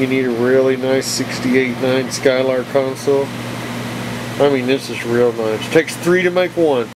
you need a really nice 68.9 Skylark console. I mean, this is real nice. Takes three to make one.